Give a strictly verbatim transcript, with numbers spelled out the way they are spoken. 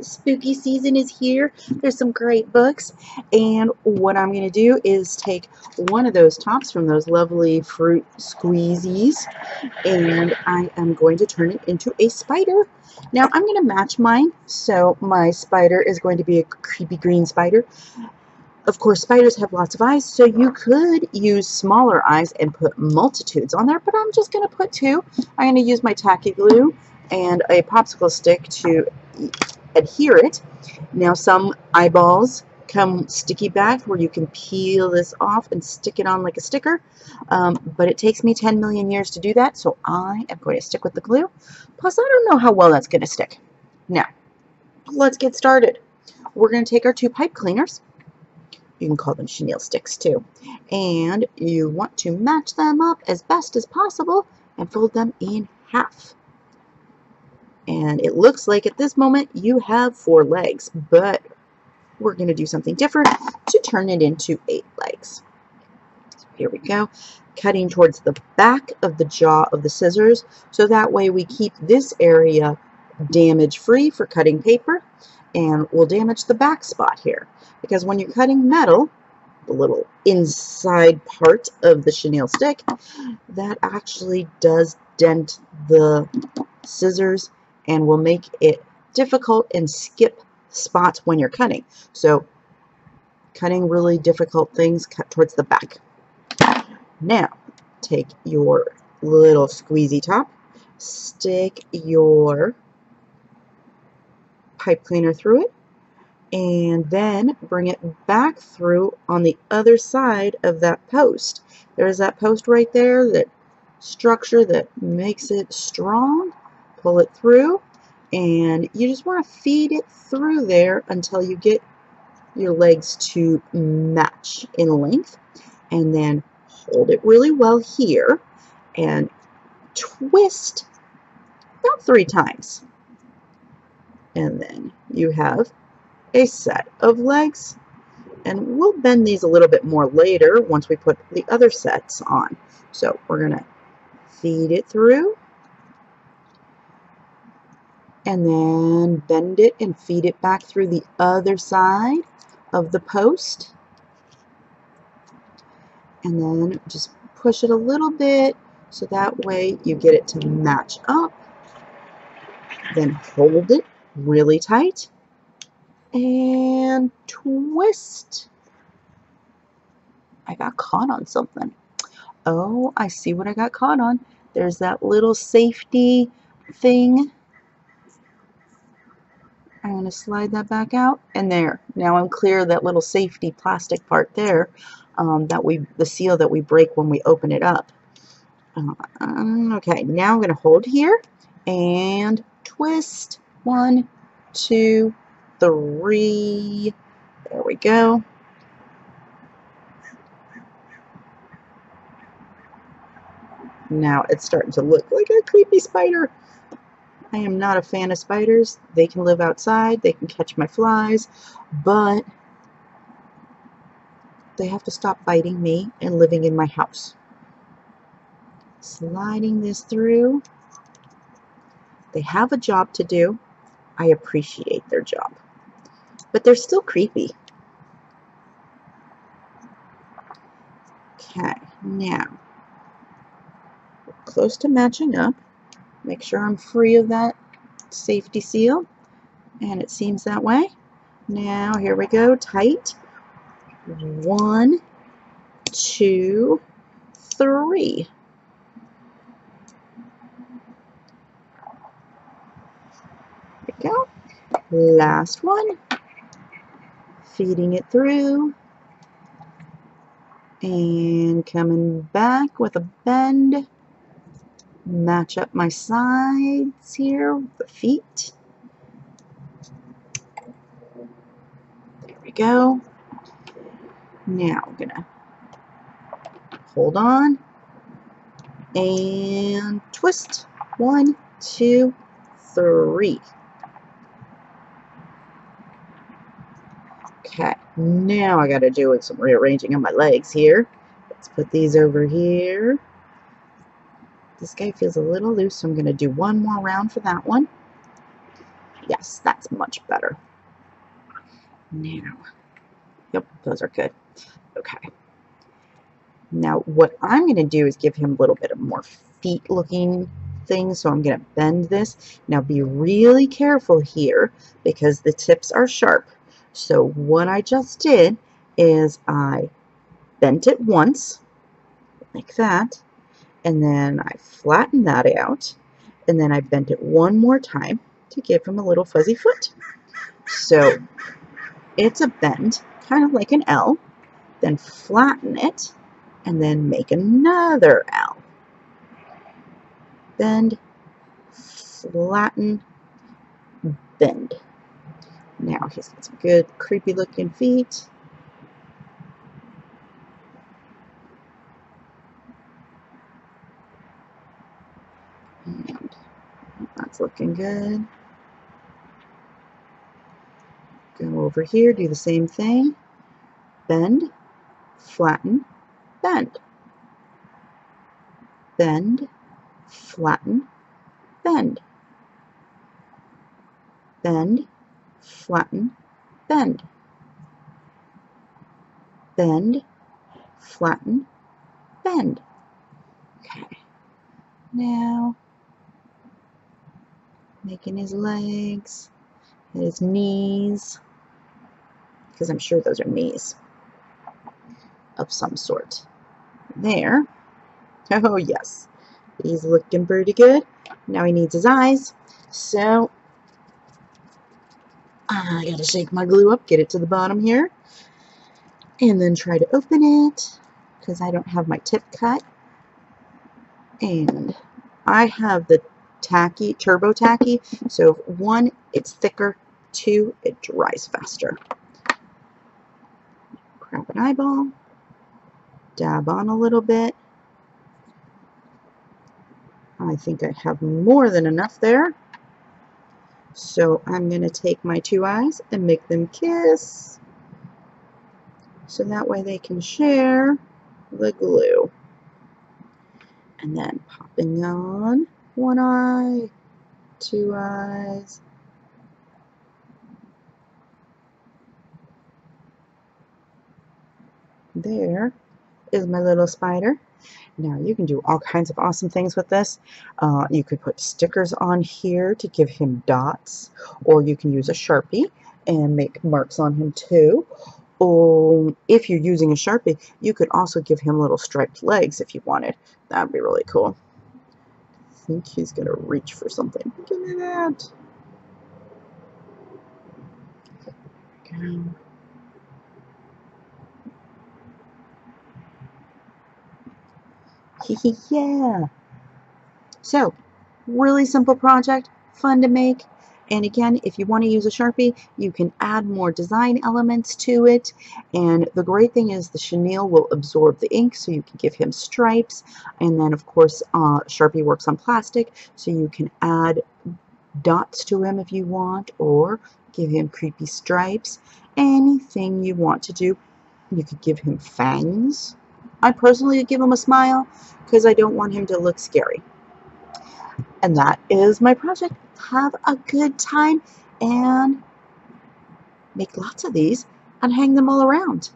Spooky season is here. There's some great books, and what I'm going to do is take one of those tops from those lovely fruit squeezies, and I am going to turn it into a spider. Now I'm going to match mine, so my spider is going to be a creepy green spider. Of course, spiders have lots of eyes, so you could use smaller eyes and put multitudes on there, but I'm just going to put two. I'm going to use my tacky glue and a popsicle stick to adhere it. Now some eyeballs come sticky back where you can peel this off and stick it on like a sticker, um, but it takes me ten million years to do that, so I am going to stick with the glue. Plus I don't know how well that's going to stick. Now let's get started. We're going to take our two pipe cleaners, you can call them chenille sticks too, and you want to match them up as best as possible and fold them in half. And it looks like at this moment you have four legs, but we're going to do something different to turn it into eight legs. So here we go, cutting towards the back of the jaw of the scissors, so that way we keep this area damage-free for cutting paper, and we'll damage the back spot here. Because when you're cutting metal, the little inside part of the chenille stick, that actually does dent the scissors and will make it difficult and skip spots when you're cutting. So cutting really difficult things, cut towards the back. Now take your little squeezy top, stick your pipe cleaner through it, and then bring it back through on the other side of that post. There's that post right there, that structure that makes it strong. Pull it through, and you just want to feed it through there until you get your legs to match in length, and then hold it really well here and twist about three times, and then you have a set of legs. And we'll bend these a little bit more later once we put the other sets on, so we're gonna feed it through and then bend it and feed it back through the other side of the post, and then just push it a little bit so that way you get it to match up. Then hold it really tight and twist. I got caught on something. Oh, I see what I got caught on. There's that little safety thing. I'm going to slide that back out, and there. Now I'm clear of that little safety plastic part there, um, that we, the seal that we break when we open it up. Uh, okay, now I'm going to hold here and twist. One, two, three. There we go. Now it's starting to look like a creepy spider. I am not a fan of spiders. They can live outside, they can catch my flies, but they have to stop biting me and living in my house. Sliding this through. They have a job to do. I appreciate their job, but they're still creepy. Okay, now we're close to matching up. Make sure I'm free of that safety seal, and it seems that way. Now here we go, tight. One, two, three. There we go. Last one. Feeding it through and coming back with a bend. Match up my sides here with the feet. There we go. Now I'm gonna hold on and twist. One, two, three. Okay, now I gotta do some rearranging of my legs here. Let's put these over here. This guy feels a little loose, so I'm going to do one more round for that one. Yes, that's much better. Now, yep, those are good. Okay. Now, what I'm going to do is give him a little bit of more feet-looking thing, so I'm going to bend this. Now, be really careful here because the tips are sharp. So what I just did is I bent it once, like that, and then I flattened that out, and then I bent it one more time to give him a little fuzzy foot. So it's a bend, kind of like an L, then flatten it, and then make another L. Bend, flatten, bend. Now he's got some good creepy looking feet. And that's looking good. Go over here, do the same thing. Bend, flatten, bend. Bend, flatten, bend. Bend, flatten, bend. Bend, flatten, bend. Okay. Now, making his legs, his knees, because I'm sure those are knees of some sort. There. Oh, yes. He's looking pretty good. Now he needs his eyes. So, I gotta shake my glue up, get it to the bottom here, and then try to open it, because I don't have my tip cut. And I have the tacky, turbo tacky, so one, it's thicker, two, it dries faster. Grab an eyeball, dab on a little bit. I think I have more than enough there. So I'm going to take my two eyes and make them kiss. So that way they can share the glue. And then popping on one eye, two eyes. There is my little spider. Now you can do all kinds of awesome things with this. Uh, you could put stickers on here to give him dots, or you can use a Sharpie and make marks on him too. Or if you're using a Sharpie, you could also give him little striped legs if you wanted. That'd be really cool. I think he's gonna reach for something. Look at that. Okay. Yeah. So, really simple project, fun to make. And again, if you want to use a Sharpie, you can add more design elements to it. And the great thing is the chenille will absorb the ink, so you can give him stripes. And then, of course, uh, Sharpie works on plastic, so you can add dots to him if you want, or give him creepy stripes. Anything you want to do. You could give him fangs. I personally give him a smile because I don't want him to look scary. And that is my project. Have a good time and make lots of these and hang them all around.